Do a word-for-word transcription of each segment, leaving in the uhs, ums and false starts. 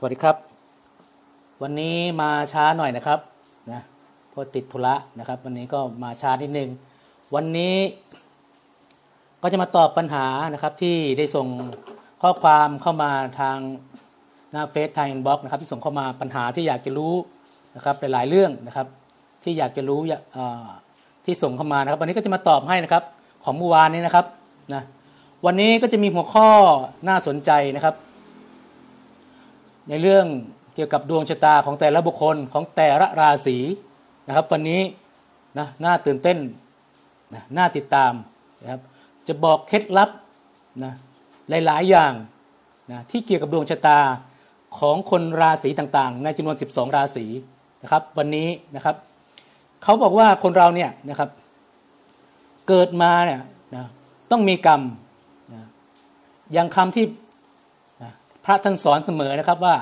สวัสดีครับวันนี้มาช้าหน่อยนะครับนะเพราะติดธุระนะครับวันนี้ก็มาช้านิดนึงวันนี้ก็จะมาตอบปัญหานะครับที่ได้ส่งข้อความเข้ามาทางหน้าเฟซทางอินบ็อกซ์นะครับที่ส่งเข้ามาปัญหาที่อยากจะรู้นะครับหลายๆเรื่องนะครับที่อยากจะรู้ที่ส่งเข้ามานะครับวันนี้ก็จะมาตอบให้นะครับของเมื่อวานนี้นะครับนะวันนี้ก็จะมีหัวข้อน่าสนใจนะครับในเรื่องเกี่ยวกับดวงชะตาของแต่ละบุคคลของแต่ละราศีนะครับวันนี้นะน่าตื่นเต้นนะน่าติดตามนะครับจะบอกเคล็ดลับนะหลายๆอย่างนะที่เกี่ยวกับดวงชะตาของคนราศีต่างๆในจำนวนสิบสองราศีนะครับวันนี้นะครับเขาบอกว่าคนเราเนี่ยนะครับเกิดมาเนี่ยนะต้องมีกรรมนะอย่างคำที่พระท่านสอนเสมอนะครับว่า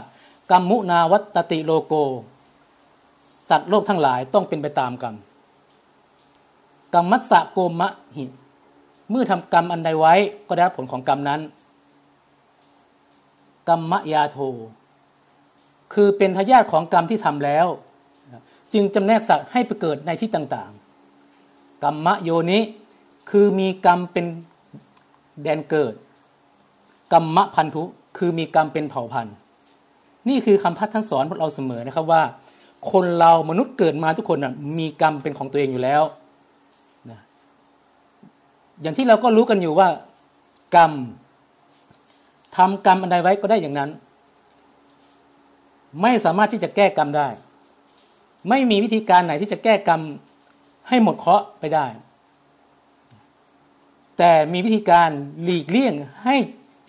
กรรมมุนาวัตติโลโกสัตว์โลกทั้งหลายต้องเป็นไปตามกรรมกรรมมัสสะโกมะหิเมื่อทำกรรมอันใดไว้ก็ได้รับผลของกรรมนั้นกรรมมะยาโทคือเป็นทายาทของกรรมที่ทำแล้วจึงจำแนกสัตว์ให้ไปเกิดในที่ต่างๆกรรมโยนิคือมีกรรมเป็นแดนเกิดกรรมพันธุคือมีกรรมเป็นเผ่าพันธุ์นี่คือคำพัฒน์ท่านสอนพวกเราเสมอนะครับว่าคนเรามนุษย์เกิดมาทุกคนนะมีกรรมเป็นของตัวเองอยู่แล้วนะอย่างที่เราก็รู้กันอยู่ว่ากรรมทำกรรมอันใดไว้ก็ได้อย่างนั้นไม่สามารถที่จะแก้กรรมได้ไม่มีวิธีการไหนที่จะแก้กรรมให้หมดเคราะห์ไปได้แต่มีวิธีการหลีกเลี่ยงให้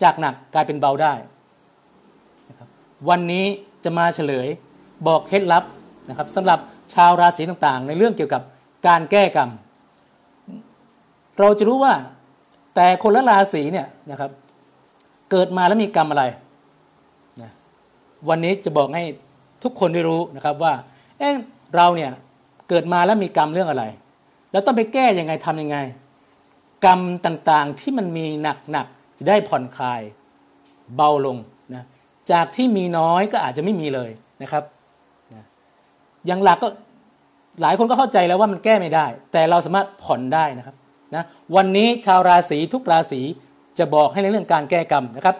จากหนักกลายเป็นเบาได้นะครับวันนี้จะมาเฉลยบอกเคล็ดลับนะครับสำหรับชาวราศีต่างๆในเรื่องเกี่ยวกับการแก้กรรมเราจะรู้ว่าแต่คนละราศีเนี่ยนะครับเกิดมาแล้วมีกรรมอะไรนะวันนี้จะบอกให้ทุกคนได้รู้นะครับว่าเอ๊ะเราเนี่ยเกิดมาแล้วมีกรรมเรื่องอะไรแล้วต้องไปแก้ยังไงทำยังไงกรรมต่างๆที่มันมีหนักๆจะได้ผ่อนคลายเบาลงนะจากที่มีน้อยก็อาจจะไม่มีเลยนะครับนะอย่างหลักก็หลายคนก็เข้าใจแล้วว่ามันแก้ไม่ได้แต่เราสามารถผ่อนได้นะครับนะวันนี้ชาวราศีทุกราศีจะบอกให้ในเรื่องการแก้กรรมนะครับ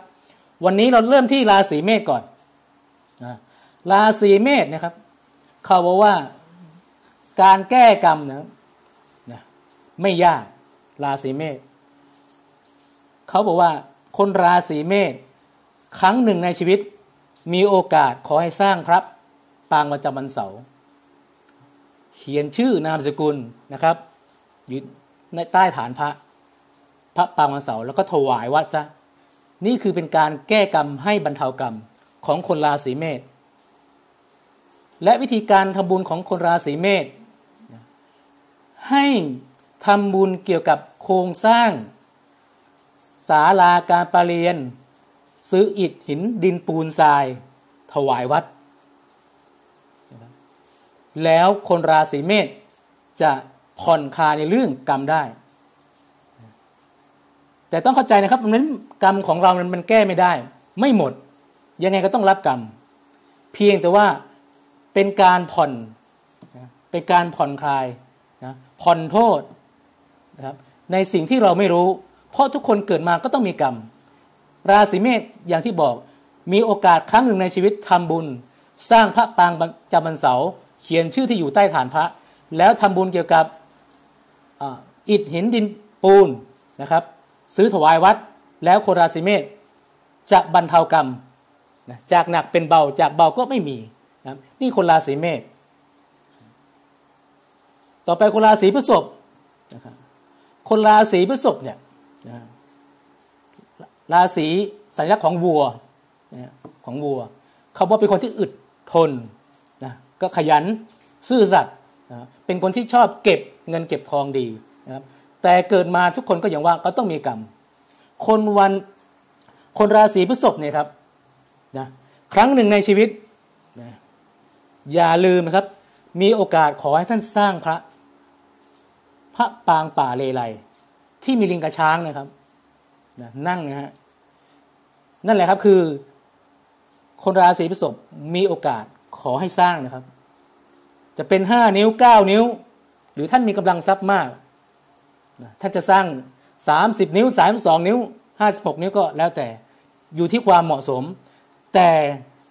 วันนี้เราเริ่มที่ราศีเมษก่อนนะราศีเมษนะครับเขาบอกว่าการแก้กรรมนะนะไม่ยากราศีเมษเขาบอกว่าคนราศีเมษครั้งหนึ่งในชีวิตมีโอกาสขอให้สร้างพระปางประจำวันเสาร์เขียนชื่อนามสกุลนะครับอยู่ในใต้ฐานพระพระปางวันเสาร์แล้วก็ถวายวัดซะนี่คือเป็นการแก้กรรมให้บรรเทากรรมของคนราศีเมษและวิธีการทำบุญของคนราศีเมษให้ทำบุญเกี่ยวกับโครงสร้างศาลาการประเรียนซื้ออิฐหินดินปูนทรายถวายวัดแล้วคนราศีเมษจะผ่อนคลายในเรื่องกรรมได้แต่ต้องเข้าใจนะครับนั้นกรรมของเรามันแก้ไม่ได้ไม่หมดยังไงก็ต้องรับกรรมเพียงแต่ว่าเป็นการผ่อนเป็นการผ่อนคลายนะผ่อนโทษนะครับในสิ่งที่เราไม่รู้เพราะทุกคนเกิดมาก็ต้องมีกรรมราศีเมษอย่างที่บอกมีโอกาสครั้งหนึ่งในชีวิตทำบุญสร้างพระปางประจำวันเสาร์เขียนชื่อที่อยู่ใต้ฐานพระแล้วทำบุญเกี่ยวกับอิฐหินดินปูนนะครับซื้อถวายวัดแล้วคนราศีเมษจะบรรเทากรรมจากหนักเป็นเบาจากเบาก็ไม่มีนะนี่คนราศีเมษต่อไปคนราศีพฤษภนะครับคนราศีพฤษภเนี่ยราศีสัญลักษณ์ของวัวของวัวเขาบอกเป็นคนที่อึดทนนะก็ขยันซื่อสัตย์นะเป็นคนที่ชอบเก็บเงินเก็บทองดีนะครับแต่เกิดมาทุกคนก็อย่างว่าก็ต้องมีกรรมคนวันคนราศีพฤษภเนี่ยครับนะครั้งหนึ่งในชีวิตนะอย่าลืมนะครับมีโอกาสขอให้ท่านสร้างพระพระปางป่าเลไลที่มีลิงกระช้างนะครับนั่งนะฮะนั่นแหละครับคือ คนราศีพฤษภมีโอกาสขอให้สร้างนะครับจะเป็นห้านิ้วเก้านิ้วหรือท่านมีกำลังทรัพย์มากท่านจะสร้างสามสิบนิ้วสามสิบสองนิ้วห้าสิบหกนิ้วก็แล้วแต่อยู่ที่ความเหมาะสมแต่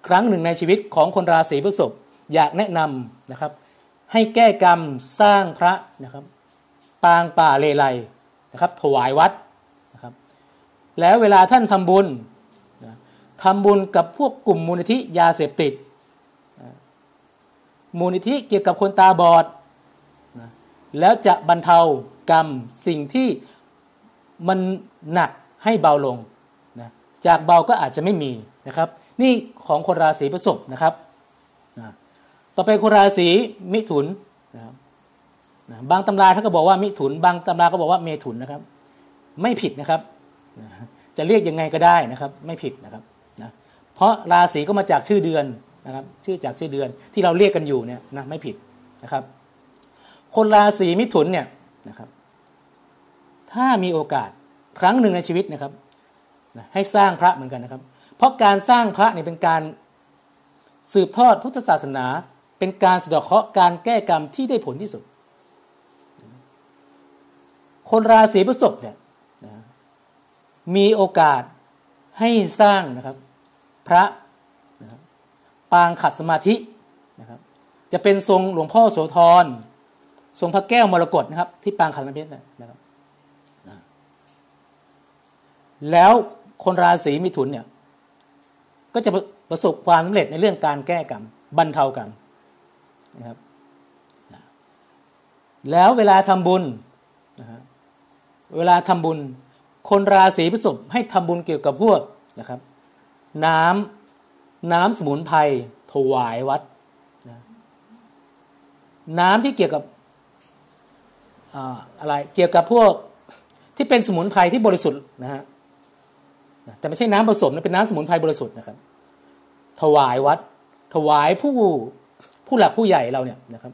ครั้งหนึ่งในชีวิตของคนราศีพฤษภอยากแนะนำนะครับให้แก้กรรมสร้างพระนะครับปางป่าเลไลนะครับถวายวัดนะครับแล้วเวลาท่านทำบุญทำบุญกับพวกกลุ่มมูลนิธิยาเสพติดมูลนิธิเกี่ยวกับคนตาบอดแล้วจะบรรเทากรรมสิ่งที่มันหนักให้เบาลงนะจากเบาก็อาจจะไม่มีนะครับนี่ของคนราศีพฤษภนะครับนะต่อไปคนราศีมิถุนนะครับนะบางตำราท่านก็บอกว่ามิถุนบางตำราก็บอกว่าเมถุนนะครับไม่ผิดนะครับนะจะเรียกยังไงก็ได้นะครับไม่ผิดนะครับนะเพราะราศีก็มาจากชื่อเดือนนะครับชื่อจากชื่อเดือนที่เราเรียกกันอยู่เนี่ยนะไม่ผิดนะครับคนราศีมิถุนเนี่ยนะครับถ้ามีโอกาสครั้งหนึ่งในชีวิตนะครับให้สร้างพระเหมือนกันนะครับเพราะการสร้างพระเนี่ยเป็นการสืบทอดพุทธศาสนาเป็นการสะเดาะเคราะห์การแก้กรรมที่ได้ผลที่สุดคนราศีพฤษภเนี่ยมีโอกาสให้สร้างนะครับพระนะครับปางขัดสมาธินะครับจะเป็นทรงหลวงพ่อโสธรทรงพระแก้วมรกตนะครับที่ปางขัดสมาธินะครับแล้วคนราศีมิถุนเนี่ยก็จะประสบความสำเร็จในเรื่องการแก้กรรมบรรเทากรรมนะครับแล้วเวลาทำบุญนะฮะเวลาทำบุญคนราศีพฤษภให้ทำบุญเกี่ยวกับพวกนะครับน้ำน้ำสมุนไพรถวายวัดนะน้ำที่เกี่ยวกับอ่าอะไรเกี่ยวกับพวกที่เป็นสมุนไพรที่บริสุทธิ์นะฮะแต่ไม่ใช่น้ำผสมนะเป็นน้ำสมุนไพรบริสุทธิ์นะครับถวายวัดถวายผู้ผู้หลักผู้ใหญ่เราเนี่ยนะครับ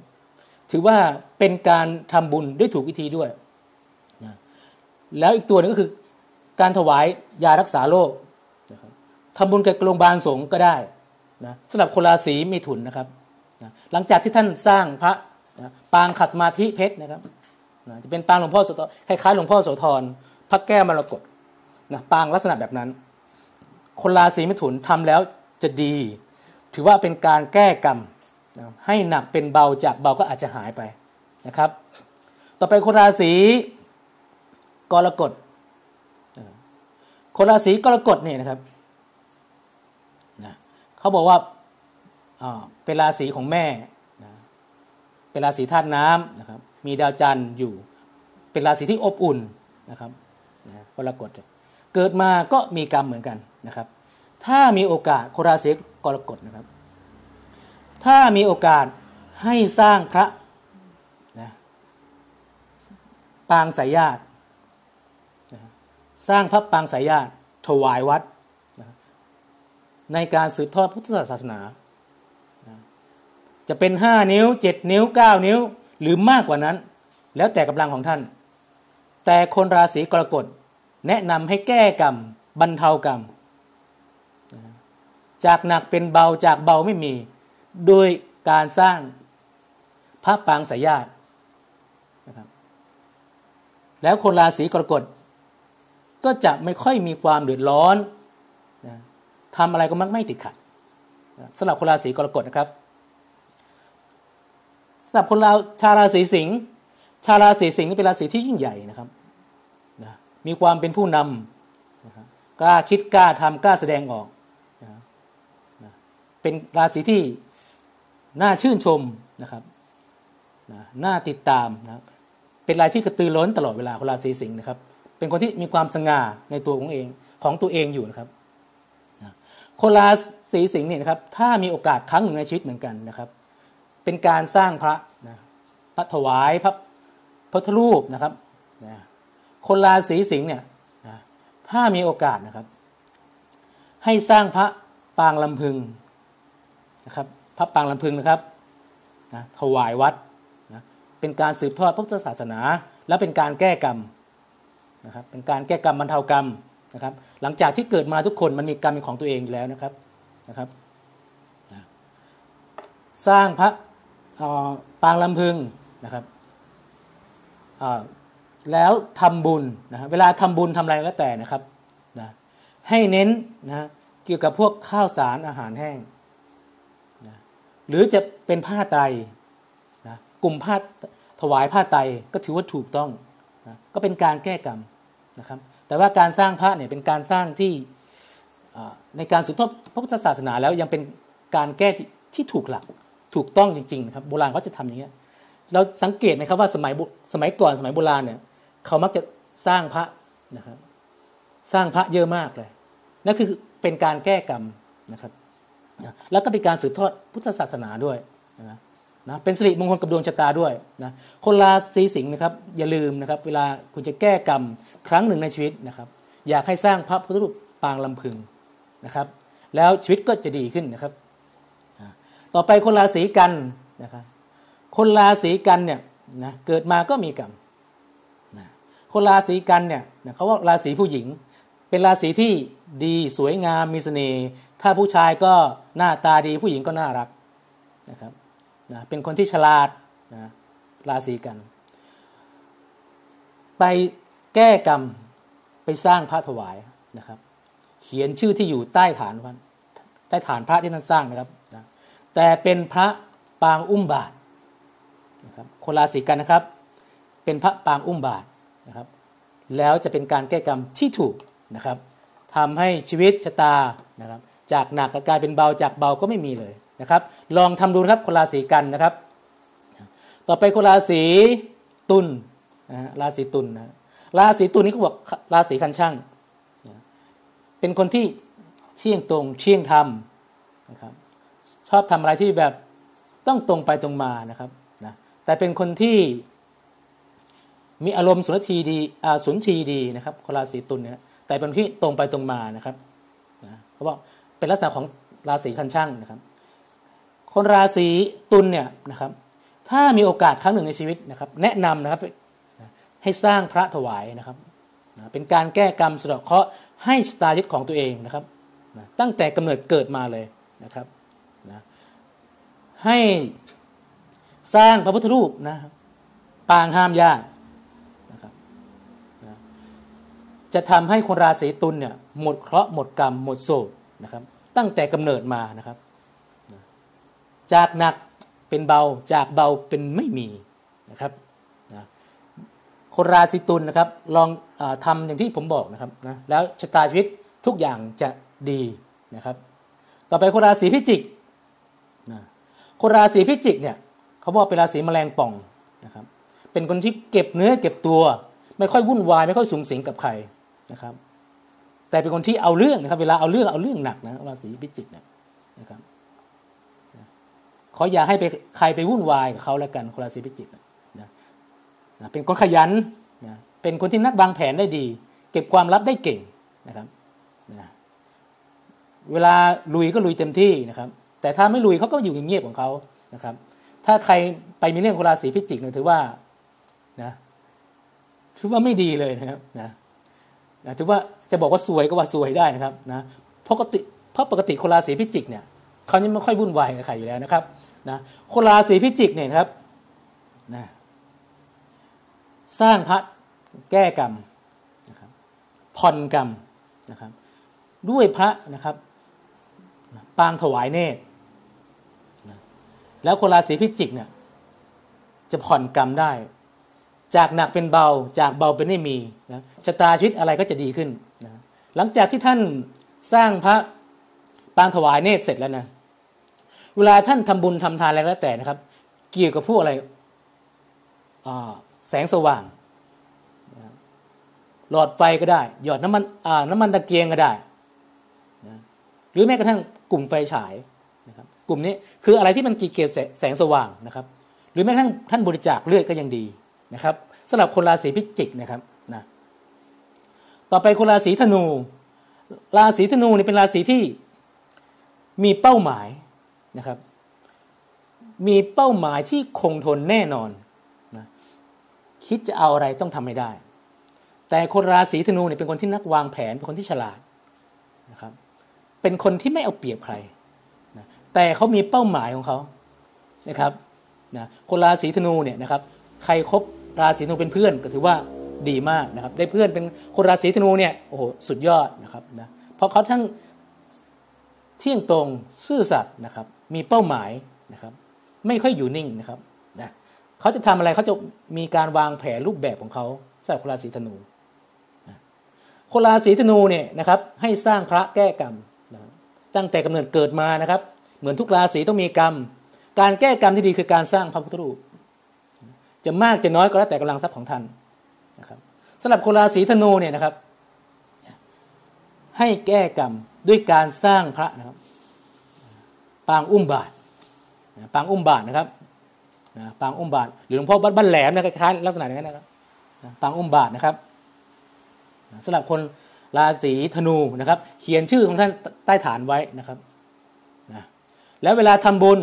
ถือว่าเป็นการทำบุญด้วยถูกวิธีด้วยนะแล้วอีกตัวหนึ่งก็คือการถวายยารักษาโรคนะครับทำบุญกับโรงพยาบาลสงฆ์ก็ได้นะสำหรับคนราศีมิถุนนะครับนะหลังจากที่ท่านสร้างพระนะปางขัดสมาธิเพชรนะครับนะจะเป็นปางหลวงพ่อโสธรคล้ายๆหลวงพ่อโสธรพระแก้วมรกตนะปางลักษณะแบบนั้นคนราศีมิถุนทำแล้วจะดีถือว่าเป็นการแก้กรรมนะให้หนักเป็นเบาจากเบาก็อาจจะหายไปนะครับต่อไปคนราศีกรกฎคนราศีกรกฎเนี่ยนะครับนะเขาบอกว่าเป็นราศีของแม่นะเป็นราศีธาตุน้ำนะครับมีดาวจันทร์อยู่เป็นราศีที่อบอุ่นนะครับนะกรกฎเกิดมาก็มีกรรมเหมือนกันนะครับถ้ามีโอกาสคนราศีกรกฎนะครับถ้ามีโอกาสให้สร้างพระนะปางสายญาตินะสร้างพระปางสายญาติถวายวัดนะในการสืบทอดพุทธศาสนานะจะเป็นห้านิ้วเจ็ดนิ้วเก้านิ้วหรือมากกว่านั้นแล้วแต่กำลังของท่านแต่คนราศีกรกฎแนะนำให้แก้กรรมบรรเทากรรมจากหนักเป็นเบาจากเบาไม่มีโดยการสร้างพระปางสายญาตินะครับแล้วคนราศีกรกฎก็จะไม่ค่อยมีความเดือดร้อนนะทำอะไรก็มักไม่ติดขัดสำหรับคนราศีกรกฎนะครับสำหรับคนเราชาวราศีสิงห์ชาวราศีสิงห์เป็นราศีที่ยิ่งใหญ่นะครับนะมีความเป็นผู้นำนะครับกล้าคิดกล้าทำกล้าแสดงออกเป็นราศีที่น่าชื่นชมนะครับน่าติดตามนะเป็นรายที่กระตือร้นตลอดเวลาคนราศีสิงห์นะครับเป็นคนที่มีความสง่าในตัวของเองของตัวเองอยู่นะครับคนราศีสิงห์เนี่ยนะครับถ้ามีโอกาสครั้งหนึ่งในชีวิตเหมือนกันนะครับเป็นการสร้างพระนะพระถวายพระพุทธรูปนะครับนะคนราศีสิงห์เนี่ยนะถ้ามีโอกาสนะครับให้สร้างพระปางลำพึงนะครับพระปางลำพึงนะครับนะถวายวัดนะเป็นการสืบทอดพุทธศาสนาและเป็นการแก้กรรมนะครับเป็นการแก้กรรมบรรเทากรรมนะครับหลังจากที่เกิดมาทุกคนมันมีกรรมเป็นของตัวเองอยู่แล้วนะครับนะครับ สร้างพระปางลำพึงนะครับแล้วทำบุญนะเวลาทำบุญทำอะไรก็แต่นะครับนะให้เน้นนะเกี่ยวกับพวกข้าวสารอาหารแห้งนะหรือจะเป็นผ้าไตรนะกลุ่มผ้าถวายผ้าไตรก็ถือว่าถูกต้องนะก็เป็นการแก้กรรมนะครับแต่ว่าการสร้างพระเนี่ยเป็นการสร้างที่ในการสืบทอดพระพุทธศาสนาแล้วยังเป็นการแก้ที่ถูกหลักถูกต้องจริงๆนะครับโบราณเขาจะทำอย่างเงี้ยเราสังเกตนะครับว่าสมัยสมัยก่อนสมัยโบราณเนี่ยเขามักจะสร้างพระนะครับสร้างพระเยอะมากเลยนั่นคือเป็นการแก้กรรมนะครับแล้วก็เป็นการสืบทอดพุทธศาสนาด้วยนะนะเป็นสิริมงคลกับดวงชะตาด้วยนะคนราศีสิงห์นะครับอย่าลืมนะครับเวลาคุณจะแก้กรรมครั้งหนึ่งในชีวิตนะครับอยากให้สร้างพระพุทธรูปปางลำพึงนะครับแล้วชีวิตก็จะดีขึ้นนะครับต่อไปคนราศีกันนะครับคนราศีกันเนี่ยนะเกิดมาก็มีกรรมนะคนราศีกันเนี่ยนะเขาว่าราศีผู้หญิงเป็นราศีที่ดีสวยงามมีเสน่ห์ถ้าผู้ชายก็หน้าตาดีผู้หญิงก็น่ารักนะครับนะเป็นคนที่ฉลาดนะราศีกันไปแก้กรรมไปสร้างพระถวายนะครับเขียนชื่อที่อยู่ใต้ฐานวันใต้ฐานพระที่ท่านสร้างนะครับนะแต่เป็นพระปางอุ้มบาตรนะครับคนราศีกันนะครับเป็นพระปางอุ้มบาตรนะครับแล้วจะเป็นการแก้กรรมที่ถูกนะครับทำให้ชีวิตชะตานะครับจากหนักกลายเป็นเบาจากเบาก็ไม่มีเลยนะครับลองทำดูนะครับคนราศีกันนะครับต่อไปคนราศีตุลนะฮะราศีตุลนะราศีตุลนี่เขาบอกราศีคันช่างเป็นคนที่เที่ยงตรงเที่ยงธรรมนะครับชอบทำอะไรที่แบบต้องตรงไปตรงมานะครับนะแต่เป็นคนที่มีอารมณ์สุนทรีดีอ่าสุนทรีดีนะครับคนราศีตุลเนี่ยแต่เป็นที่ตรงไปตรงมานะครับนะเขาบอกเป็นลักษณะของราศีคันช่างนะครับคนราศีตุลเนี่ยนะครับถ้ามีโอกาสครั้งหนึ่งในชีวิตนะครับแนะนำนะครับให้สร้างพระถวายนะครับนะเป็นการแก้กรรมสะเดาะเคราะห์ให้ชะตาชีวิตของตัวเองนะครับนะตั้งแต่กำเนิดเกิดมาเลยนะครับนะให้สร้างพระพุทธรูปนะปางห้ามญาตินะครับนะจะทำให้คนราศีตุลเนี่ยหมดเคราะห์หมดกรรมหมดโศกนะครับตั้งแต่กำเนิดมานะครับจากหนักเป็นเบาจากเบาเป็นไม่มีนะครับนะคนราศีตุล น, นะครับลองอทำอย่างที่ผมบอกนะครับนะแล้วชะตาชีวิตทุกอย่างจะดีนะครับต่อไปคนราศีพิจิกนะคนราศีพิจิกเนี่ยเขาบอกเป็นราศีแมลงป่องนะครับเป็นคนที่เก็บเนื้อเก็บตัวไม่ค่อยวุ่นวายไม่ค่อยสุงสิงกับใครนะครับแต่เป็นคนที่เอาเรื่องนะครับเวลาเอาเรื่องเอาเรื่องหนักนะราศีพิจิกเนี่ยนะครับขออย่าให้ไปใครไปวุ่นวายกับเขาแล้วกันคนราศีพิจิกนะนะเป็นคนขยันนะเป็นคนที่นัดวางแผนได้ดีเก็บความลับได้เก่งนะครับนะเวลาลุยก็ลุยเต็มที่นะครับแต่ถ้าไม่ลุยเขาก็อยู่เงียบๆของเขานะครับถ้าใครไปมีเรื่องคนราศีพิจิกเนี่ยถือว่านะถือว่าไม่ดีเลยนะครับนะนะถือว่าจะบอกว่าสวยก็ว่าสวยได้นะครับนะเพราะปกติเพราะปกติคนราศีพิจิกเนี่ยเขายังไม่ค่อยวุ่นวายกับใครอยู่แล้วนะครับนะคนราศีพิจิกเนี่ยครับนะสร้างพระแก้กรรมนะครับผ่อนกรรมนะครับด้วยพระนะครับปางถวายเนตรนะแล้วคนราศีพิจิกเนี่ยจะผ่อนกรรมได้จากหนักเป็นเบาจากเบาเป็นไม่มีนะชะตาชีวิตอะไรก็จะดีขึ้นนะหลังจากที่ท่านสร้างพระปางถวายเนตรเสร็จแล้วนะเวลาท่านทำบุญทำทานอะไรแล้วแต่นะครับเกี่ยวกับพวกอะไรแสงสว่างหลอดไฟก็ได้หยอดน้ำมันน้ำมันตะเกียงก็ได้นะหรือแม้กระทั่งกลุ่มไฟฉายนะครับกลุ่มนี้คืออะไรที่มันเกี่ยวกับแสงสว่างนะครับหรือแม้กระทั่งท่านบริจาคเลือดก็ยังดีนะครับสำหรับคนราศีพิจิกนะครับนะต่อไปคนราศีธนูราศีธนูนี่เป็นราศีที่มีเป้าหมายนะครับมีเป้าหมายที่คงทนแน่นอนนะคิดจะเอาอะไรต้องทำให้ได้แต่คนราศีธนูเนี่ยเป็นคนที่นักวางแผนเป็นคนที่ฉลาดนะครับเป็นคนที่ไม่เอาเปรียบใครนะแต่เขามีเป้าหมายของเขา นะครับนะคนราศีธนูเนี่ยนะครับใครคบราศีธนูเป็นเพื่อนก็ถือว่าดีมากนะครับได้เพื่อนเป็นคนราศีธนูเนี่ยโอ้โหสุดยอดนะครับนะเพราะเขาทั้งเที่ยงตรงซื่อสัตย์นะครับมีเป้าหมายนะครับไม่ค่อยอยู่นิ่งนะครับนะเขาจะทำอะไรเขาจะมีการวางแผนรูปแบบของเขาสำหรับคนราศีธนูนะคนราศีธนูเนี่ยนะครับให้สร้างพระแก้กรรมนะตั้งแต่กำเนิดเกิดมานะครับเหมือนทุกราศีต้องมีกรรมการแก้กรรมที่ดีคือการสร้างพระพุทธรูปจะมากจะน้อยก็แล้วแต่กำลังทรัพย์ของท่านนะครับสำหรับคนราศีธนูเนี่ยนะครับให้แก้กรรมด้วยการสร้างพระนะครับปางอุ้มบาทนะปางอุ้มบาทนะครับนะปางอุ้มบาทหรือหลวงพ่อวัดบ้านแหลมนะคล้ายๆลักษณะอย่างนั้นนะครับนะปางอุ้มบาทนะครับนะสำหรับคนราศีธนูนะครับเขียนชื่อของท่านใต้ฐานไว้นะครับนะแล้วเวลาทำบุญ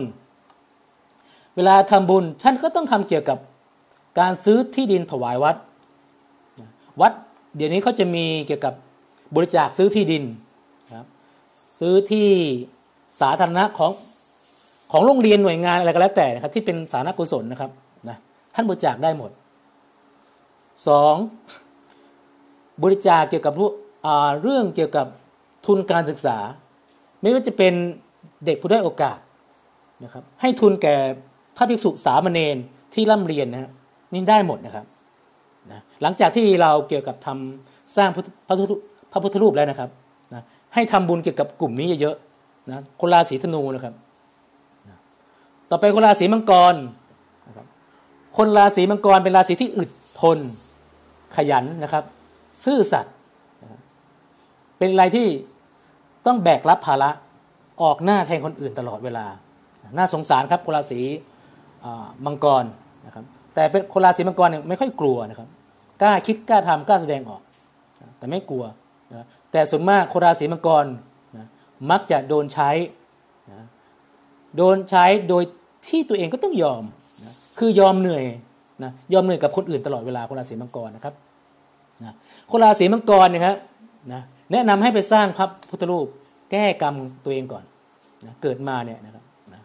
เวลาทำบุญท่านก็ต้องทำเกี่ยวกับการซื้อที่ดินถวายวัดวัดเดี๋ยวนี้เขาจะมีเกี่ยวกับบริจาคซื้อที่ดินครับซื้อที่สาธารณะของของโรงเรียนหน่วยงานอะไรก็แล้วแต่นะครับที่เป็นสาธารณกุศลนะครับนะท่านบริจาคได้หมดสองบริจาคเกี่ยวกับเรื่องเกี่ยวกับทุนการศึกษาไม่ว่าจะเป็นเด็กผู้ด้อยโอกาสนะครับให้ทุนแก่พระภิกษุสามเณรที่ร่ำเรียนนะฮะนี่ได้หมดนะครับนะหลังจากที่เราเกี่ยวกับทำสร้างพระพระพุทธรูปแล้วนะครับนะให้ทำบุญเกี่ยวกับกลุ่มนี้เยอะๆนะคนราศีธนูนะครับนะต่อไปคนราศีมังกรนะครับคนราศีมังกรเป็นราศีที่อึดทนขยันนะครับซื่อสัตย์นะเป็นอะไรที่ต้องแบกรับภาระออกหน้าแทนคนอื่นตลอดเวลาน่าสงสารครับคนราศีมังกรนะครับแต่เป็นคนราศีมังกรเนี่ยไม่ค่อยกลัวนะครับกล้าคิดกล้าทำกล้าแสดงออกแต่ไม่กลัวนะแต่ส่วนมากคนราศีมังกรนะมักจะโดนใช้นะโดนใช้โดยที่ตัวเองก็ต้องยอมนะคือยอมเหนื่อยนะยอมเหนื่อยกับคนอื่นตลอดเวลาคนราศีมังกรนะครับนะคนราศีมังกรเนี่ยครับนะแนะนำให้ไปสร้างพระพุทธรูปแก้กรรมตัวเองก่อนนะเกิดมาเนี่ยนะครับนะ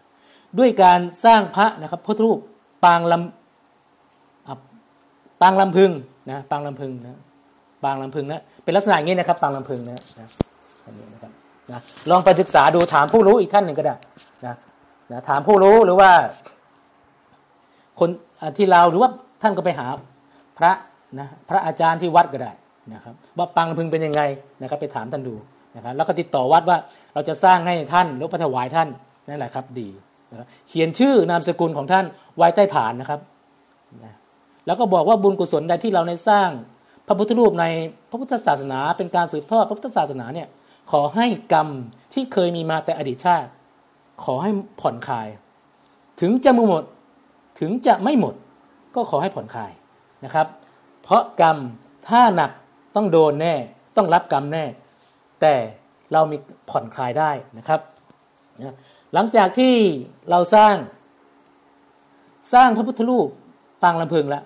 ด้วยการสร้างพระนะครับพุทธรูปปางลำปางลำพึงนะปางลำพึงนะปางลำพึงนะเป็นลักษณะอย่างนี้นะครับปางลำพึงนะนะนะครับนะลองไปศึกษาดูถามผู้รู้อีกท่านหนึ่งก็ได้นะนะถามผู้รู้หรือว่าคนที่เราหรือว่าท่านก็ไปหาพระนะพระอาจารย์ที่วัดก็ได้นะครับว่าปางลำพึงเป็นยังไงนะครับไปถามท่านดูนะครับแล้วก็ติดต่อวัดว่าเราจะสร้างให้ท่านหรือถวายท่านนั่นแหละครับดีนะเขียนชื่อนามสกุลของท่านไว้ใต้ฐานนะครับนะแล้วก็บอกว่าบุญกุศลใดที่เราได้สร้างพระพุทธรูปในพระพุทธศาสนาเป็นการสืบทอดพระพุทธศาสนาเนี่ยขอให้กรรมที่เคยมีมาแต่อดีตชาติขอให้ผ่อนคลายถึงจะหมดถึงจะไม่หมดก็ขอให้ผ่อนคลายนะครับเพราะกรรมถ้าหนักต้องโดนแน่ต้องรับกรรมแน่แต่เรามีผ่อนคลายได้นะครับหลังจากที่เราสร้างสร้างพระพุทธรูปปางลำพึงแล้ว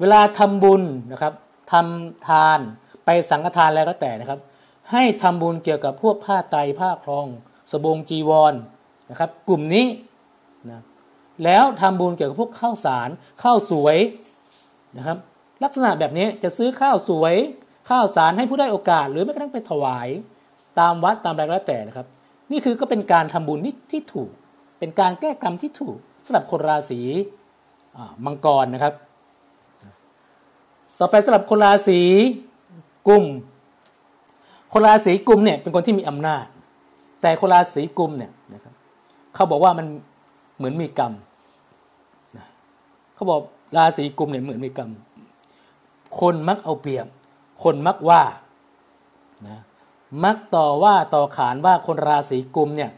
เวลาทำบุญนะครับทำทานไปสังฆทานแล้วก็แต่นะครับให้ทำบุญเกี่ยวกับพวกผ้าไตรผ้าคลองสบงจีวร น, นะครับกลุ่มนี้นะแล้วทำบุญเกี่ยวกับพวกข้าวสารข้าวสวยนะครับลักษณะแบบนี้จะซื้อข้าวสวยข้าวสารให้ผู้ได้โอกาสหรือแม้กระทั่งไปถวายตามวัดตามอะไรก็แล้วแต่นะครับนี่คือก็เป็นการทำบุญที่ถูกเป็นการแก้กรรมที่ถูกสำหรับคนราศีมังกรนะครับต่อไปสำหรับคนราศีกุมคนราศีกุมเนี่ยเป็นคนที่มีอำนาจแต่คนราศีกุมเนี่ยนะครับเขาบอกว่ามันเหมือนมีกรรมเขาบอกราศีกุมเนี่ยเหมือนมีกรรมคนมักเอาเปรียบคนมักว่านะมักต่อว่าต่อขานว่าคนราศีกุมเนี่ย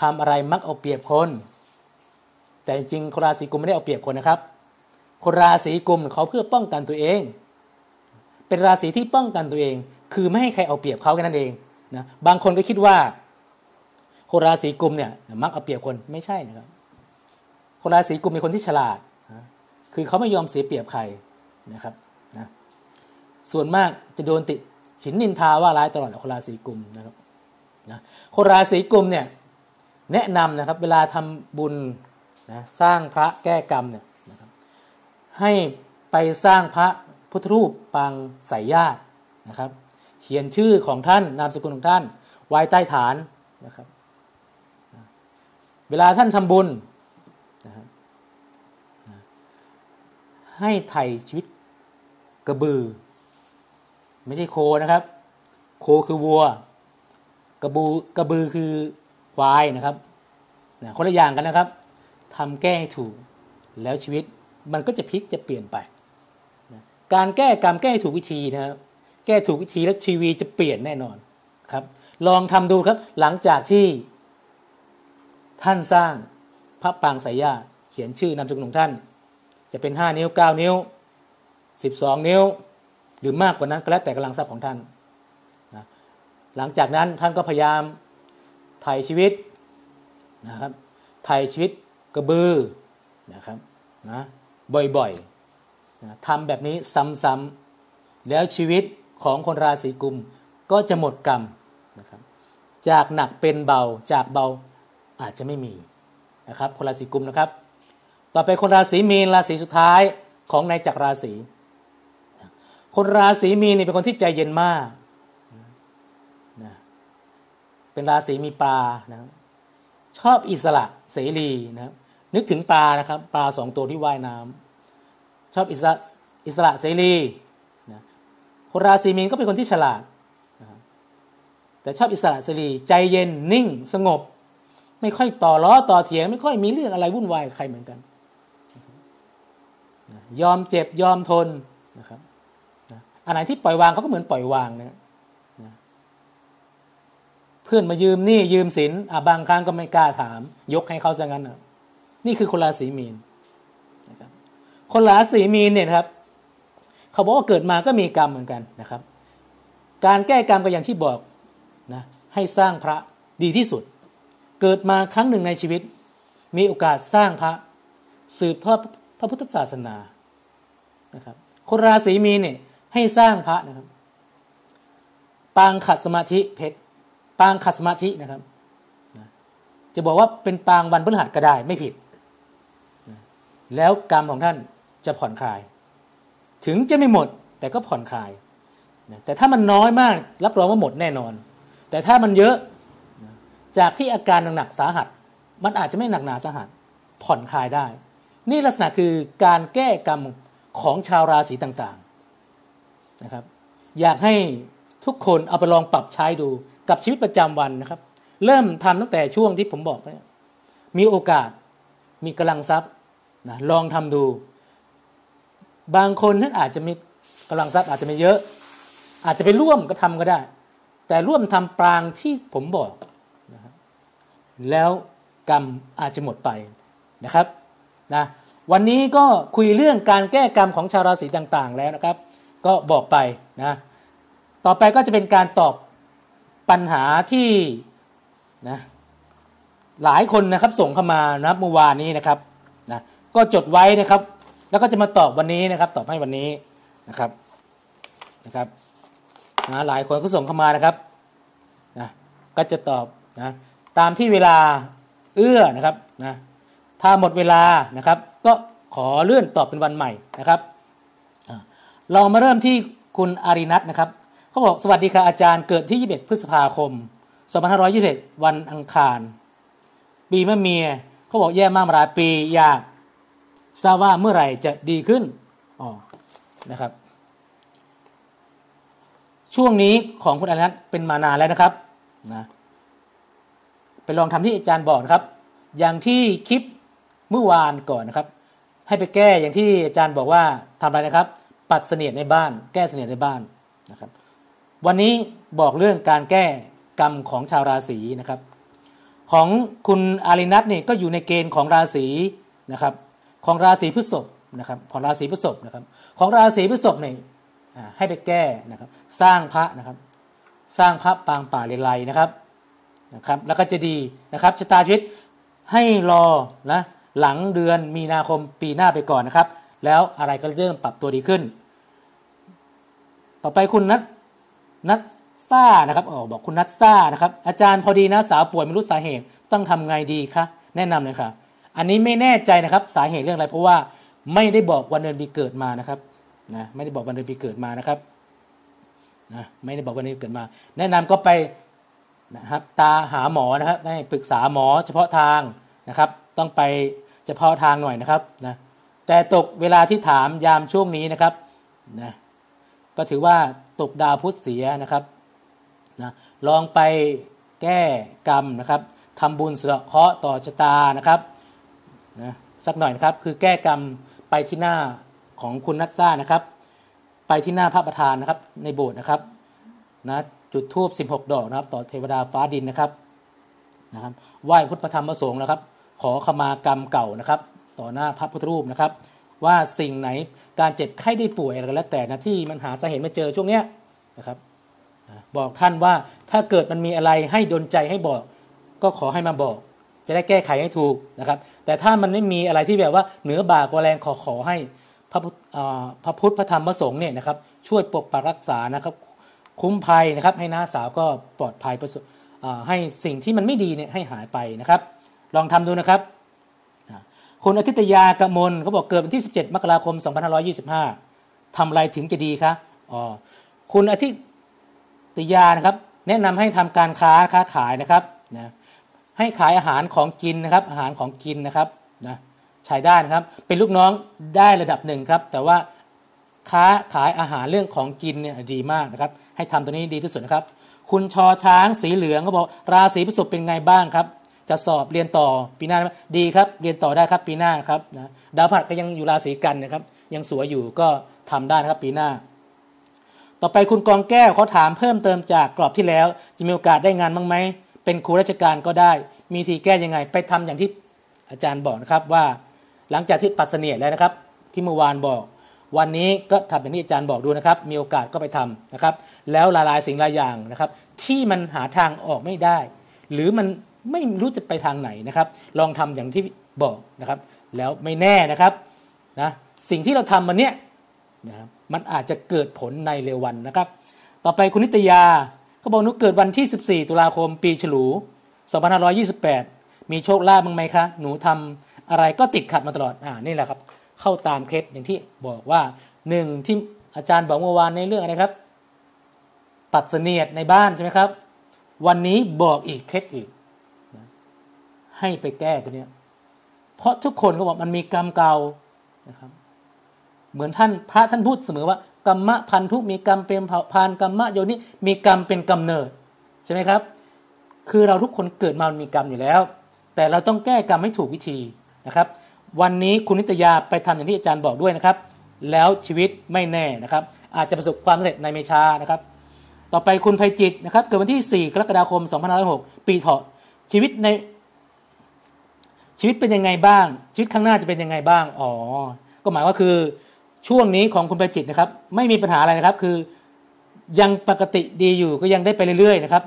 ทำอะไรมักเอาเปรียบคนแต่จริงคนราศีกุมไม่ได้เอาเปรียบคนนะครับคนราศีกุมเขาเพื่อป้องกันตัวเองเป็นราศีที่ป้องกันตัวเองคือไม่ให้ใครเอาเปรียบเขาแค่นั้นเองนะบางคนก็คิดว่าคนราศีกุมเนี่ยมักเอาเปรียบคนไม่ใช่นะครับคนราศีกุมเป็นคนที่ฉลาดนะคือเขาไม่ยอมเสียเปรียบใครนะครับนะส่วนมากจะโดนติฉินนินทาว่าร้ายตลอดคนราศีกุมนะครับนะคนราศีกุมเนี่ยแนะนำนะครับเวลาทำบุญ นะสร้างพระแก้กรรมเนี่ยนะครับให้ไปสร้างพระพุทธรูปปางสายญาตินะครับเขียนชื่อของท่านนามสกุลของท่านไว้ใต้ฐานนะครับเวลาท่านทำบุญนะครับให้ไถ่ชีวิตกระบือไม่ใช่โคนะครับโคคือวัวกระบูกระบือคือควายนะครับนะคนละอย่างกันนะครับทำแก้ให้ถูกแล้วชีวิตมันก็จะพลิกจะเปลี่ยนไปนะการแก้กรรมแก้ให้ถูกวิธีนะครับแก้ถูกวิธีแล้วชีวิตจะเปลี่ยนแน่นอนครับลองทำดูครับหลังจากที่ท่านสร้างพระปางสายญาติเขียนชื่อนามสกุลของท่านจะเป็นห้านิ้วเก้านิ้วสิบสองนิ้วหรือมากกว่านั้นก็แล้วแต่กำลังทรัพย์ของท่านนะหลังจากนั้นท่านก็พยายามไถ่ชีวิตนะครับไถ่ชีวิตกระบือนะครับนะบ่อยๆนะทำแบบนี้ซ้ำๆแล้วชีวิตของคนราศีกุมก็จะหมดกรรมนะครับจากหนักเป็นเบาจากเบาอาจจะไม่มีนะครับคนราศีกุมนะครับต่อไปคนราศีมีนราศีสุดท้ายของในจักรราศีคนราศีมีนเป็นคนที่ใจเย็นมากนะเป็นราศีมีปลานะชอบอิสระเสรีนะนึกถึงปลานะครับปลาสองตัวที่ว่ายน้ำชอบอิสระอิสระเสรีนะคนราศีมีนก็เป็นคนที่ฉลาดแต่ชอบอิสระเสรีใจเย็นนิ่งสงบไม่ค่อยต่อล้อต่อเถียงไม่ค่อยมีเรื่องอะไรวุ่นวายใครเหมือนกันยอมเจ็บยอมทนนะครับอะไรที่ปล่อยวางเขาก็เหมือนปล่อยวางนะเพื่อนมายืมหนี้ยืมสินบางครั้งก็ไม่กล้าถามยกให้เขาซะงั้นนี่คือคนราศีมีนนะครับคนราศีมีนเนี่ยครับเขาบอกว่าเกิดมาก็มีกรรมเหมือนกันนะครับการแก้กรรมก็อย่างที่บอกนะให้สร้างพระดีที่สุดเกิดมาครั้งหนึ่งในชีวิตมีโอกาสสร้างพระสืบทอดพระพุทธศาสนานะครับคนราศีมีนเนี่ยให้สร้างพระนะครับปางขัดสมาธิเพชรปางขัดสมาธินะครับนะจะบอกว่าเป็นปางวันพฤหัสก็ได้ไม่ผิดนะแล้วกรรมของท่านจะผ่อนคลายถึงจะไม่หมดแต่ก็ผ่อนคลายนะแต่ถ้ามันน้อยมากรับรองว่าหมดแน่นอนแต่ถ้ามันเยอะจากที่อาการหนักสาหัสมันอาจจะไม่หนักหนาสาหัสผ่อนคลายได้นี่ลักษณะคือการแก้กรรมของชาวราศีต่างๆนะครับอยากให้ทุกคนเอาไปลองปรับใช้ดูกับชีวิตประจำวันนะครับเริ่มทำตั้งแต่ช่วงที่ผมบอกเนี่ยมีโอกาสมีกำลังทรัพย์นะลองทำดูบางคนนั้นอาจจะมีกำลังทรัพย์อาจจะไม่เยอะอาจจะไปร่วมก็ทำก็ได้แต่ร่วมทำปรางที่ผมบอกแล้วกรรมอาจจะหมดไปนะครับนะวันนี้ก็คุยเรื่องการแก้กรรมของชาวราศีต่างๆแล้วนะครับก็บอกไปนะต่อไปก็จะเป็นการตอบปัญหาที่นะหลายคนนะครับส่งเข้ามานะเมื่อวานนี้นะครับนะก็จดไว้นะครับแล้วก็จะมาตอบวันนี้นะครับตอบให้วันนี้นะครับนะครับนะหลายคนก็ส่งเข้ามานะครับนะก็จะตอบนะตามที่เวลาเอื้อนะครับนะถ้าหมดเวลานะครับก็ขอเลื่อนตอบเป็นวันใหม่นะครับเรามาเริ่มที่คุณอารินัทนะครับเขาบอกสวัสดีค่ะอาจารย์เกิดที่ยี่สิบเอ็ดพฤษภาคมสองพันห้าร้อยยี่สิบเอ็ดวันอังคารปีมะเมียเขาบอกแย่มากหลายปีอยากทราบว่าเมื่อไหร่จะดีขึ้นอ๋อนะครับช่วงนี้ของคุณอารินัทเป็นมานานแล้วนะครับนะไปลองทำที่อาจารย์บอกนะครับอย่างที่คลิปเมื่อวานก่อนนะครับให้ไปแก้อย่างที่อาจารย์บอกว่าทำอะไรนะครับปัดเสนียดในบ้านแก้เสนียดในบ้านนะครับวันนี้บอกเรื่องการแก้กรรมของชาวราศีนะครับของคุณอารินัทเนี่ยก็อยู่ในเกณฑ์ของราศีนะครับของราศีพฤษภนะครับของราศีพฤษภนะครับของราศีพฤษภเนี่ยให้ไปแก้นะครับสร้างพระนะครับสร้างพระปางป่าเลไลนะครับนะครับแล้วก็จะดีนะครับชะตาชีวิตให้รอนะหลังเดือนมีนาคมปีหน้าไปก่อนนะครับแล้วอะไรก็เริ่มปรับตัวดีขึ้นต่อไปคุณนัทนัทซ่านะครับออกบอกคุณนัทซ่านะครับอาจารย์พอดีนะสาวป่วยไม่รู้สาเหตุต้องทำไงดีคะแนะนำเลยค่ะ อันนี้ไม่แน่ใจนะครับสาเหตุเรื่องอะไรเพราะว่าไม่ได้บอกวันเดือนปีเกิดมานะครับนะไม่ได้บอกวันเดือนปีเกิดมานะครับนะไม่ได้บอกวันเดือนเกิดมาแนะนำก็ไปนะครับตาหาหมอนะครับได้ปรึกษาหมอเฉพาะทางนะครับต้องไปเฉพาะทางหน่อยนะครับนะแต่ตกเวลาที่ถามยามช่วงนี้นะครับนะก็ถือว่าตกดาวพุธเสียนะครับนะลองไปแก้กรรมนะครับทำบุญสะเดาะเคราะห์ต่อชะตานะครับนะสักหน่อยนะครับคือแก้กรรมไปที่หน้าของคุณนัทซ่านะครับไปที่หน้าพระประธานนะครับในโบสถ์นะครับนะจุดธูปสิบหกดอกนะครับต่อเทวดาฟ้าดินนะครับนะครับไหว้พุทธธรรมประสงค์นะครับขอขมากรรมเก่านะครับต่อหน้าพระพุทธรูปนะครับว่าสิ่งไหนการเจ็บไข้ได้ป่วยอะไรก็แล้วแต่นะที่มันหาสาเหตุไม่เจอช่วงเนี้ยนะครับบอกท่านว่าถ้าเกิดมันมีอะไรให้ดลใจให้บอกก็ขอให้มาบอกจะได้แก้ไขให้ถูกนะครับแต่ถ้ามันไม่มีอะไรที่แบบว่าเหนือบ่ากว่าแรงขอขอให้พระพุทธพระพุทธพระธรรมพระสงฆ์เนี่ยนะครับช่วยปกปักรักษานะครับคุ้มภัยนะครับให้น้าสาวก็ปลอดภัยให้สิ่งที่มันไม่ดีเนี่ยให้หายไปนะครับลองทำดูนะครับคุณอาทิตยากมลเขาบอกเกิดวันที่สิบเจ็ดมกราคมสองพันห้าร้อยยี่สิบห้าทำอะไรถึงจะดีคะอ๋อคุณอาทิตยานะครับแนะนำให้ทำการค้าค้าขายนะครับนะให้ขายอาหารของกินนะครับอาหารของกินนะครับนะใช้ได้นะครับเป็นลูกน้องได้ระดับหนึ่งครับแต่ว่าค้าขายอาหารเรื่องของกินเนี่ยดีมากนะครับให้ทำตัวนี้ดีที่สุดนะครับคุณชอช้างสีเหลืองเขาบอกราศีพฤษภเป็นไงบ้างครับจะสอบเรียนต่อปีหน้าดีครับเรียนต่อได้ครับปีหน้าครับนะดาวพฤหัสก็ยังอยู่ราศีกันนะครับยังสวยอยู่ก็ทำได้นะครับปีหน้าต่อไปคุณกองแก้วเขาถามเพิ่มเติมจากกรอบที่แล้วจะมีโอกาสได้งานบ้างไหมเป็นครูราชการก็ได้มีทีแก้ยังไงไปทำอย่างที่อาจารย์บอกนะครับว่าหลังจากที่ปัดเสนียดแล้วนะครับที่เมื่อวานบอกวันนี้ก็ทำอย่างที่อาจารย์บอกดูนะครับมีโอกาสก็ไปทำนะครับแล้วหลายๆสิ่งหลายอย่างนะครับที่มันหาทางออกไม่ได้หรือมันไม่รู้จะไปทางไหนนะครับลองทำอย่างที่บอกนะครับแล้วไม่แน่นะครับนะสิ่งที่เราทำวันเนี้ยนะครับมันอาจจะเกิดผลในเร็ววันนะครับต่อไปคุณนิตยาเขาบอกนุ๊กเกิดวันที่สิบสี่ตุลาคมปีฉลูสองพันห้าร้อยยี่สิบแปดมีโชคลาภบ้างไหมคะหนูทำอะไรก็ติดขัดมาตลอดอ่านี่แหละครับเข้าตามเคล็ดอย่างที่บอกว่าหนึ่งที่อาจารย์บอกเมื่อวานในเรื่องอะไรครับปัดเสนียดในบ้านใช่ไหมครับวันนี้บอกอีกเคล็ดอีกให้ไปแก้ตัวเนี้ยเพราะทุกคนก็บอกมันมีกรรมเก่านะครับเหมือนท่านพระท่านพูดเสมอว่ากรรมะพันธุมีกรรมเป็นเผ่าพันธุ์กรรมะโยนิมีกรรมเป็นกำเนิดใช่ไหมครับคือเราทุกคนเกิดมามีกรรมอยู่แล้วแต่เราต้องแก้กรรมให้ถูกวิธีนะครับวันนี้คุณนิตยาไปทำอย่างที่อาจารย์บอกด้วยนะครับแล้วชีวิตไม่แน่นะครับอาจจะประสบความสำเร็จในไม่ช้านะครับต่อไปคุณไพจิตนะครับเกิดวันที่สี่กรกฎาคมสองพันห้าร้อยหกปีเถาะชีวิตในชีวิตเป็นยังไงบ้างชีวิตข้างหน้าจะเป็นยังไงบ้างอ๋อก็หมายว่าคือช่วงนี้ของคุณประจิตนะครับไม่มีปัญหาอะไรนะครับคือยังปกติดีอยู่ก็ยังได้ไปเรื่อยๆนะครับ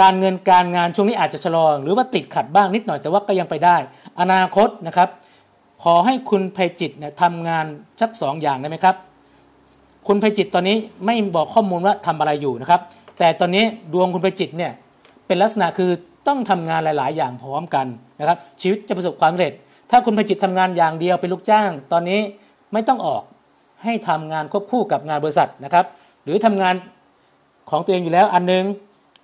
การเงินการงานช่วงนี้อาจจะชะลอหรือว่าติดขัดบ้างนิดหน่อยแต่ว่าก็ยังไปได้อนาคตนะครับขอให้คุณเพจิตเนี่ยทำงานสักสองอย่างได้ไหมครับคุณเพจิตตอนนี้ไม่บอกข้อมูลว่าทำอะไรอยู่นะครับแต่ตอนนี้ดวงคุณเพจิตเนี่ยเป็นลักษณะคือต้องทำงานหลายๆอย่างพร้อมกันนะครับชีวิตจะประสบความสำเร็จถ้าคุณเพจิตทำงานอย่างเดียวเป็นลูกจ้างตอนนี้ไม่ต้องออกให้ทำงานควบคู่กับงานบริษัทนะครับหรือทำงานของตัวเองอยู่แล้วอันนึง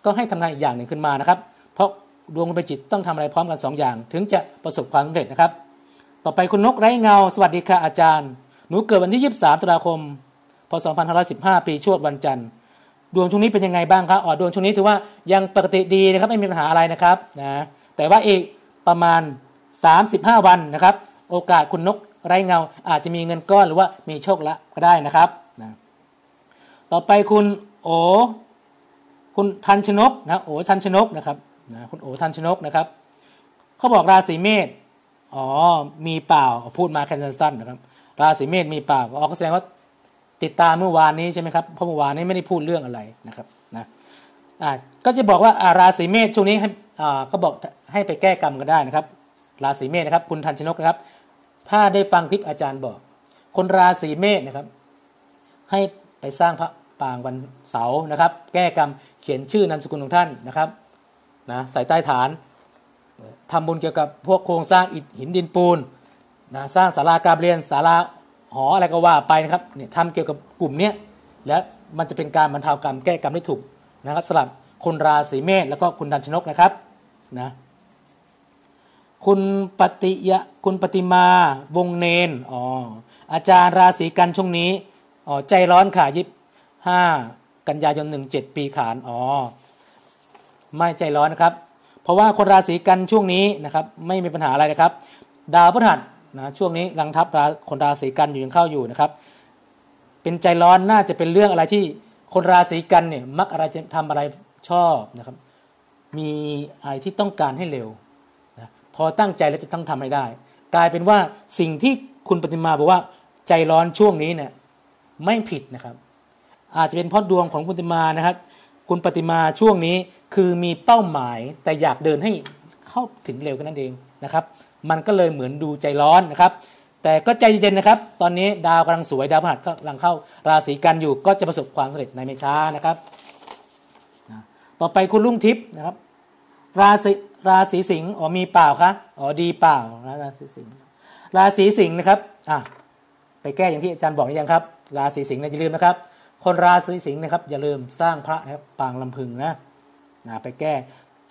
ก็ให้ทำงานอีกอย่างหนึ่งขึ้นมานะครับเพราะดวงคุณประจิตต้องทำอะไรพร้อมกันสองอย่างถึงจะประสบความสำเร็จนะครับต่อไปคุณนกไร้เงาสวัสดีค่ะอาจารย์หนูเกิดวันที่ยี่สิบสามตุลาคมพศสองพันห้าร้อยสิบห้าปีชวดวันจันทร์ดวงช่วงนี้เป็นยังไงบ้างครับอ๋อดวงช่วงนี้ถือว่ายังปกติดีนะครับไม่มีปัญหาอะไรนะครับนะแต่ว่าอีกประมาณสามสิบห้าวันนะครับโอกาสคุณนกไร้เงาอาจจะมีเงินก้อนหรือว่ามีโชคละก็ได้นะครับนะต่อไปคุณโอคุณทันชนกนะโอทันชนกนะครับนะคุณโอทันชนกนะครับเขาบอกราศีเมษอ๋อมีเปล่าพูดมาแค่สั้นๆนะครับราศีเมษมีเปล่าอ๋อก็แสดงว่าติดตามเมื่อวานนี้ใช่ไหมครับเพราะเมื่อวานนี้ไม่ได้พูดเรื่องอะไรนะครับนะอ่าก็จะบอกว่าราศีเมษช่วงนี้ให้อ่าก็บอกให้ไปแก้กรรมก็ได้นะครับราศีเมษนะครับคุณทันชนกนะครับถ้าได้ฟังคลิปอาจารย์บอกคนราศีเมษนะครับให้ไปสร้างพระปางวันเสาร์นะครับแก้กรรมเขียนชื่อนามสกุลของท่านนะครับนะใส่ใต้ฐาน ทำบุญเกี่ยวกับพวกโครงสร้างอิฐหินดินปูนนะสร้างศาลาการเรียนศาลาหออะไรก็ว่าไปนะครับเนี่ยทำเกี่ยวกับกลุ่มเนี้ยและมันจะเป็นการบรรเทากรรมแก้กรรมได้ถูกนะครับสำหรับคนราศีเมษแล้วก็คุณดันชนกนะครับนะคุณปฏิยะคุณปฏิมาวงเนนอ๋ออาจารย์ราศีกันช่วงนี้อ๋อใจร้อนค่ะยิบห้ากันยายนหนึ่งเจ็ดปีขานอ๋อไม่ใจร้อนนะครับเพราะว่าคนราศีกันช่วงนี้นะครับไม่มีปัญหาอะไรนะครับดาวพฤหัสนะช่วงนี้รังทับราคนราศีกันอยู่ยังเข้าอยู่นะครับเป็นใจร้อนน่าจะเป็นเรื่องอะไรที่คนราศีกันเนี่ยมักอะไรจะทำอะไรชอบนะครับมีอะไรที่ต้องการให้เร็วนะพอตั้งใจแล้วจะต้องทำให้ได้กลายเป็นว่าสิ่งที่คุณปฏิมาบอกว่าใจร้อนช่วงนี้เนี่ยไม่ผิดนะครับอาจจะเป็นเพราะดวงของคุณปฏิมานะครับคุณปฏิมาช่วงนี้คือมีเป้าหมายแต่อยากเดินให้เข้าถึงเร็วกันนั่นเองนะครับมันก็เลยเหมือนดูใจร้อนนะครับแต่ก็ใจเย็นนะครับตอนนี้ดาวกำลังสวยดาวพฤหัสกำลังเข้าราศีกันอยู่ก็จะประสบความสำเร็จในไม่ช้านะครับต่อไปคุณรุ่งทิพย์นะครับราศีราศีสิงห์อ๋อมีเปล่าคะอ๋อดีเปล่าราศีสิงห์ราศีสิงห์นะครับอ่ะไปแก้อย่างที่อาจารย์บอกยังครับราศีสิงห์นะอย่าลืมนะครับคนราศีสิงห์นะครับอย่าลืมสร้างพระนะครับปางลำพึงนะนะไปแก้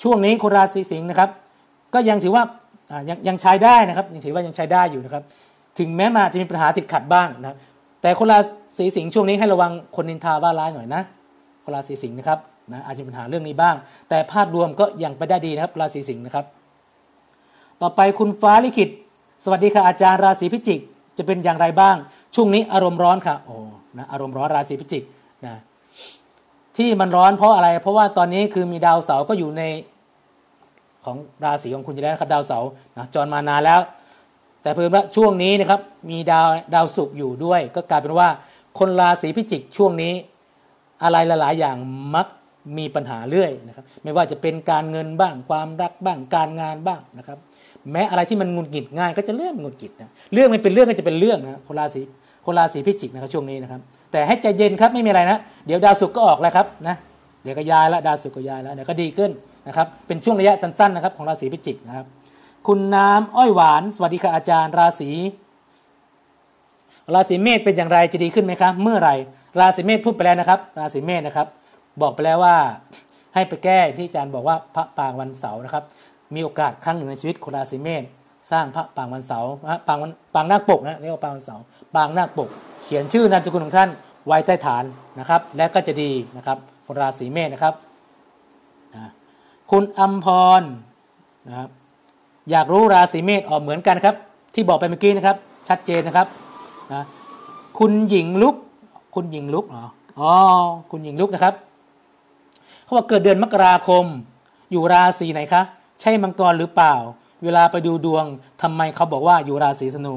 ช่วงนี้คนราศีสิงห์นะครับก็ยังถือว่าอ่ะยังยังใช้ได้นะครับยังถือว่ายังใช้ได้อยู่นะครับถึงแม้มาจะมีปัญหาติดขัดบ้างนะแต่คนราศีสิงห์ช่วงนี้ให้ระวังคนนินทาว่าร้ายหน่อยนะคนราศีสิงห์นะครับนะอาจจะมีปัญหาเรื่องนี้บ้างแต่ภาพรวมก็ยังไปได้ดีนะครับราศีสิงห์นะครับต่อไปคุณฟ้าลิขิตสวัสดีค่ะอาจารย์ราศีพิจิกจะเป็นอย่างไรบ้างช่วงนี้อารมณ์ร้อนค่ะโอ้นะอารมณ์ร้อนราศีพิจิกนะที่มันร้อนเพราะอะไรเพราะว่าตอนนี้คือมีดาวเสาร์ก็อยู่ในของราศีของคุณอยู่แล้วนะครับดาวเสาร์นะจรมานานแล้วแต่เพิ่มว่าช่วงนี้นะครับมีดาวดาวศุกร์อยู่ด้วยก็กลายเป็นว่าคนราศีพิจิกช่วงนี้อะไรหลายๆอย่างมักมีปัญหาเรื่อยนะครับไม่ว่าจะเป็นการเงินบ้างความรักบ้างการงานบ้างนะครับแม้อะไรที่มันงุนงิดง่ายก็จะเริ่มงุนงิดนะเรื่องมันเป็นเรื่องก็จะเป็นเรื่องนะคนราศีคนราศีพิจิกนะครับช่วงนี้นะครับแต่ให้ใจเย็นครับไม่มีอะไรนะเดี๋ยวดาวศุกร์ก็ออกแล้วครับนะเดี๋ยวก็ย้ายแล้วดาวศุกร์ก็ย้ายแล้วเดี๋ยวก็ดีขึ้นนะครับเป็นช่วงระยะสั้นๆนะครับของราศีพิจิกนะครับคุณน้ำอ้อยหวานสวัสดีค่ะอาจารย์ราศีราศีเมษเป็นอย่างไรจะดีขึ้นไหมครับเมื่อไหร่ราศีเมษพูดไปแล้วนะครับราศีเมษนะครับบอกไปแล้วว่าให้ไปแก้ที่อาจารย์บอกว่าพระปางวันเสาร์นะครับมีโอกาสครั้งหนึ่งในชีวิตคนราศีเมษสร้างพระปางวันเสาร์นะปางวันปางนาคปกนะเรียกว่าปางวันเสาร์ปางนาคปกเขียนชื่อนามสกุลของท่านไว้ใต้ฐานนะครับและก็จะดีนะครับคนราศีเมษนะครับคุณอัมพรนะครับอยากรู้ราศีเมษออกเหมือนกันครับที่บอกไปเมื่อกี้นะครับชัดเจนนะครับนะคุณหญิงลุกคุณหญิงลุกเหรออ๋อคุณหญิงลุกนะครับเขาบอกเกิดเดือนมกราคมอยู่ราศีไหนคะใช่มังกรหรือเปล่าเวลาไปดูดวงทำไมเขาบอกว่าอยู่ราศีธนู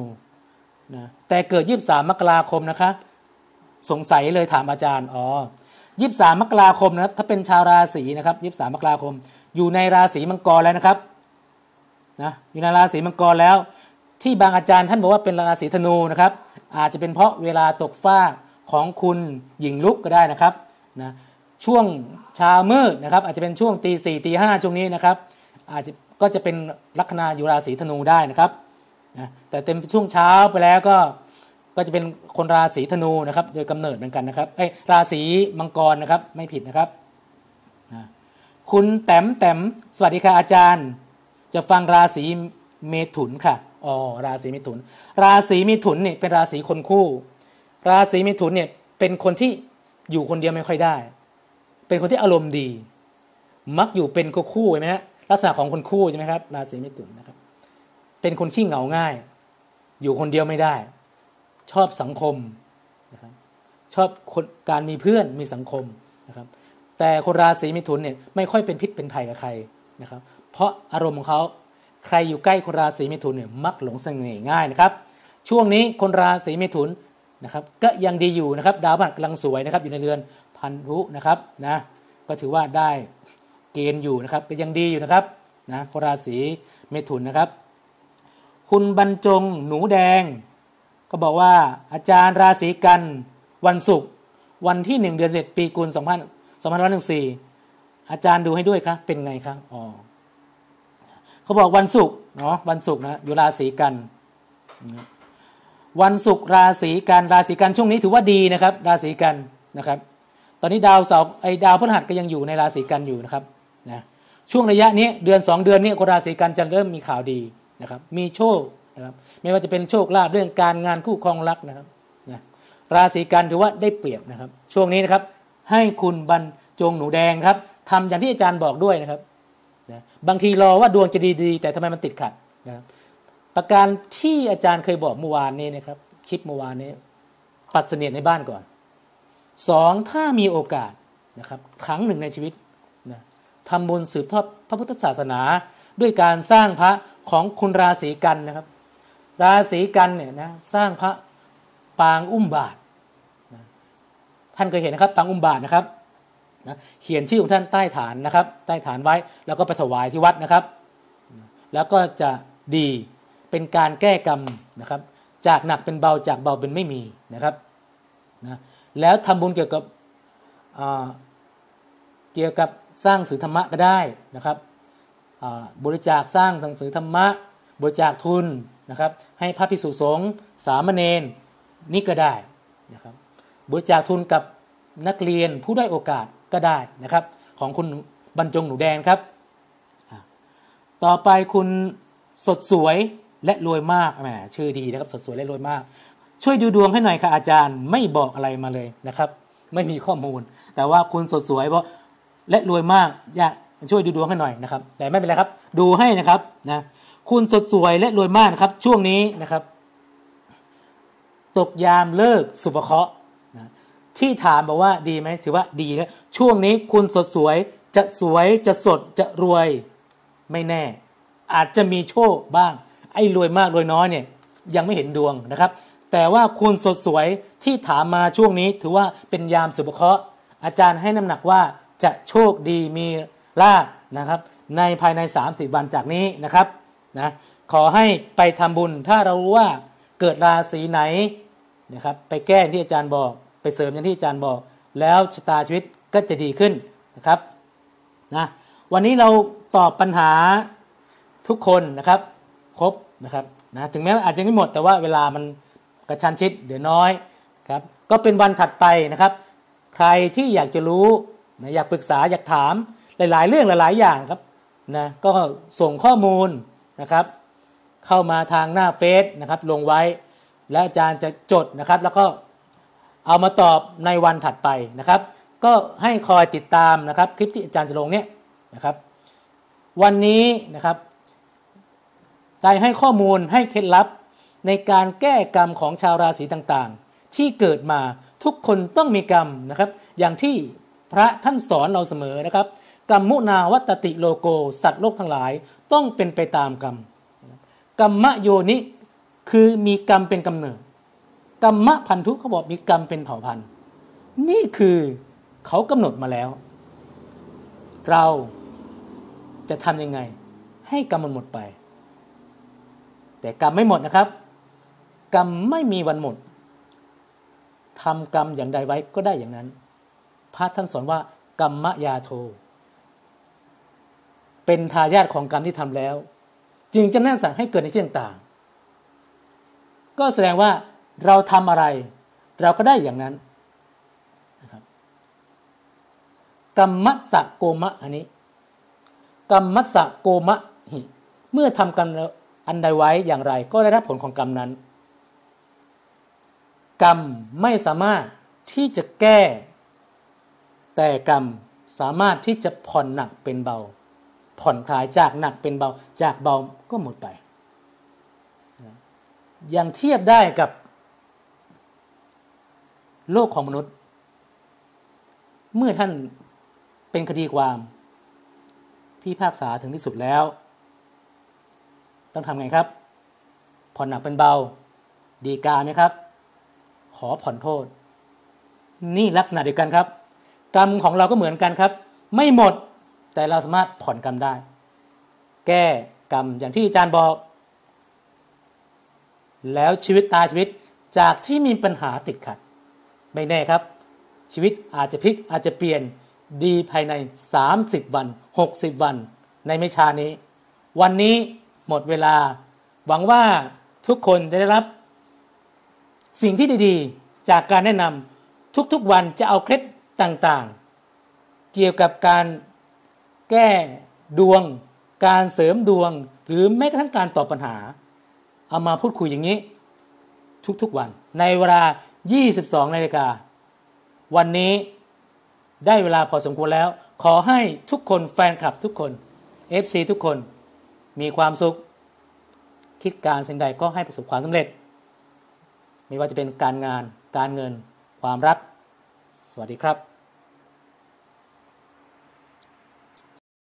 นะแต่เกิดยี่สิบสามมกราคมนะคะสงสัยเลยถามอาจารย์อ๋อยี่สิบสามมกราคมนะถ้าเป็นชาวราศีนะครับยี่สิบสามมกราคมอยู่ในราศีมังกรแล้วนะครับนะอยู่ในราศีมังกรแล้วที่บางอาจารย์ท่านบอกว่าเป็นราศีธนูนะครับอาจจะเป็นเพราะเวลาตกฟ้าของคุณหญิงลุกก็ได้นะครับนะช่วงเช้ามืดนะครับอาจจะเป็นช่วงตีสี่ตีห้าช่วงนี้นะครับอาจจะก็จะเป็นลัคนาอยู่ราศีธนูได้นะครับนะแต่เต็มช่วงเช้าไปแล้วก็ก็จะเป็นคนราศีธนูนะครับโดยกำเนิดเหมือนกันนะครับไอ้ราศีมังกรนะครับไม่ผิดนะครับนะคุณแต้มแต้มสวัสดีค่ะอาจารย์จะฟังราศีเมถุนค่ะอ๋อราศีเมถุนราศีเมถุนเนี่ยเป็นราศีคนคู่ราศีเมถุนเนี่ยเป็นคนที่อยู่คนเดียวไม่ค่อยได้เป็นคนที่อารมณ์ดีมักอยู่เป็นคู่ใช่ไหมฮะลักษณะของคนคู่ใช่ไหมครับราศีเมถุนนะครับเป็นคนขี้เหงาง่ายอยู่คนเดียวไม่ได้ชอบสังคมนะครับชอบการมีเพื่อนมีสังคมนะครับแต่คนราศีเมถุนเนี่ยไม่ค่อยเป็นพิษเป็นภัยกับใครนะครับเพราะอารมณ์ของเขาใครอยู่ใกล้คนราศีเมถุนเนี่ยมักหลงเสน่ห์ง่ายนะครับช่วงนี้คนราศีเมถุนนะครับก็ยังดีอยู่นะครับดาวพฤหัสกำลังสวยนะครับอยู่ในเรือนพันธุนะครับนะก็ถือว่าได้เกณฑ์อยู่นะครับก็ยังดีอยู่นะครับนะคนราศีเมถุนนะครับคุณบรรจงหนูแดงก็บอกว่าอาจารย์ราศีกันวันศุกร์วันที่หนึ่งเดือนสิบเอ็ดปีกุลสองพันห้าร้อยสิบสี่อาจารย์ดูให้ด้วยครับเป็นไงครับอ๋อ เขาบอกวันศุกร์เนาะวันศุกร์นะอยู่ราศีกันวันศุกร์ราศีกันราศีกันช่วงนี้ถือว่าดีนะครับราศีกันนะครับตอนนี้ดาวเสาร์ไอดาวพฤหัสก็ยังอยู่ในราศีกันอยู่นะครับนะช่วงระยะนี้เดือนสองเดือนนี้คนราศีกันจะเริ่มมีข่าวดีนะครับมีโชคนะครับไม่ว่าจะเป็นโชคลาภเรื่องการงานคู่ครองรักนะครับนะราศีกันถือว่าได้เปรียบนะครับช่วงนี้นะครับให้คุณบรรจงหนูแดงครับทำอย่างที่อาจารย์บอกด้วยนะครับนะบางทีรอว่าดวงจะดีๆแต่ทำไมมันติดขัดนะครับประการที่อาจารย์เคยบอกเมื่อวานนี้นะครับคลิปเมื่อวานนี้ปัดเสนียดในบ้านก่อนสองถ้ามีโอกาสนะครับครั้งหนึ่งในชีวิตนะทำบุญสืบทอดพระพุทธศาสนาด้วยการสร้างพระของคุณราศีกันนะครับราศีกันเนี่ยนะสร้างพระปางอุ้มบาทนะท่านเคยเห็นนะครับปางอุ้มบาทนะครับนะเขียนชื่อของท่านใต้ฐานนะครับใต้ฐานไว้แล้วก็ไปถวายที่วัดนะครับแล้วก็จะดีเป็นการแก้กรรมนะครับจากหนักเป็นเบาจากเบาเป็นไม่มีนะครับนะแล้วทำบุญเกี่ยวกับเกี่ยวกับสร้างสื่อธรรมะก็ได้นะครับบริจาคสร้างทางสื่อธรรมะบริจาคทุนนะครับให้พระภิกษุสงฆ์สามเณรนี่ก็ได้นะครับบริจาคทุนกับนักเรียนผู้ได้โอกาสก็ได้นะครับของคุณบรรจงหนูแดงครับต่อไปคุณสดสวยและรวยมากแหมชื่อดีนะครับสดสวยและรวยมากช่วยดูดวงให้หน่อยค่ะอาจารย์ไม่บอกอะไรมาเลยนะครับไม่มีข้อมูลแต่ว่าคุณสดสวยเพราะและรวยมากอยากช่วยดูดวงให้หน่อยนะครับแต่ไม่เป็นไรครับดูให้นะครับนะคุณสดสวยและรวยมากนะครับช่วงนี้นะครับตกยามเลิกสุภเคราะห์นะที่ถามบอกว่าดีไหมถือว่าดีนะช่วงนี้คุณสดสวยจะสวยจะสดจะรวยไม่แน่อาจจะมีโชคบ้างไอ้รวยมากรวยน้อยเนี่ยยังไม่เห็นดวงนะครับแต่ว่าคุณสดสวยที่ถามมาช่วงนี้ถือว่าเป็นยามสุภเคราะห์อาจารย์ให้น้ำหนักว่าจะโชคดีมีลาภนะครับในภายในสามสิบวันจากนี้นะครับนะขอให้ไปทำบุญถ้าเรารู้ว่าเกิดราศีไหนนะครับไปแก้ที่อาจารย์บอกไปเสริมอย่างที่อาจารย์บอกแล้วชะตาชีวิตก็จะดีขึ้นนะครับนะวันนี้เราตอบปัญหาทุกคนนะครับครบนะครับนะถึงแม้อาจจะไม่หมดแต่ว่าเวลามันกระชันชิดเดี๋ยวน้อยครับก็เป็นวันถัดไปนะครับใครที่อยากจะรู้นะอยากปรึกษาอยากถามหลายๆเรื่องหลายๆอย่างครับนะก็ส่งข้อมูลนะครับเข้ามาทางหน้าเฟซนะครับลงไว้และอาจารย์จะจดนะครับแล้วก็เอามาตอบในวันถัดไปนะครับก็ให้คอยติดตามนะครับคลิปที่อาจารย์จะลงเนี่ยนะครับวันนี้นะครับได้ให้ข้อมูลให้เคล็ดลับในการแก้กรรมของชาวราศีต่างๆที่เกิดมาทุกคนต้องมีกรรมนะครับอย่างที่พระท่านสอนเราเสมอนะครับกรรมุนาวัตติโลโกสัตว์โลกทั้งหลายต้องเป็นไปตามกรรมกรรมโยนิคือมีกรรมเป็นกำเนิดกรรมพันธุเขาบอกมีกรรมเป็นเผ่าพันธุ์นี่คือเขากำหนดมาแล้วเราจะทํำยังไงให้กรรมมันหมดไปแต่กรรมไม่หมดนะครับกรรมไม่มีวันหมดทำกรรมอย่างใดไว้ก็ได้อย่างนั้นพระท่านสอนว่ากรรมยาโทเป็นทายาทของกรรมที่ทำแล้วจึงจะแนะสั่งให้เกิดในที่ต่างๆก็แสดงว่าเราทำอะไรเราก็ได้อย่างนั้นนะครับกรรมัสสะโกมะอันนี้กรรมัสสะโกมะหิเมื่อทำกรรมอันใดไว้อย่างไรก็ได้รับผลของกรรมนั้นกรรมไม่สามารถที่จะแก้แต่กรรมสามารถที่จะผ่อนหนักเป็นเบาผ่อนคลายจากหนักเป็นเบาจากเบาก็หมดไปอย่างเทียบได้กับโลกของมนุษย์เมื่อท่านเป็นคดีความพิพากษาถึงที่สุดแล้วต้องทำไงครับผ่อนหนักเป็นเบาดีกาไหมครับขอผ่อนโทษนี่ลักษณะเดียวกันครับกรรมของเราก็เหมือนกันครับไม่หมดแต่เราสามารถผ่อนกรรมได้แก้กรรมอย่างที่อาจารย์บอกแล้วชีวิตตาชีวิตจากที่มีปัญหาติดขัดไม่แน่ครับชีวิตอาจจะพลิกอาจจะเปลี่ยนดีภายในสามสิบวันหกสิบวันในไม่ช้านี้ วันนี้หมดเวลาหวังว่าทุกคนจะได้รับสิ่งที่ดีๆจากการแนะนำทุกๆวันจะเอาเคล็ดต่างๆเกี่ยวกับการแก้ดวงการเสริมดวงหรือแม้กระทั่งการตอบปัญหาเอามาพูดคุยอย่างนี้ทุกๆวันในเวลา ยี่สิบสองนาฬิกาวันนี้ได้เวลาพอสมควรแล้วขอให้ทุกคนแฟนคลับทุกคน เอฟ ซี ทุกคนมีความสุขคิดการสิ่งใดก็ให้ประสบความสำเร็จไม่ว่าจะเป็นการงานการเงินความรักสวัสดีครับ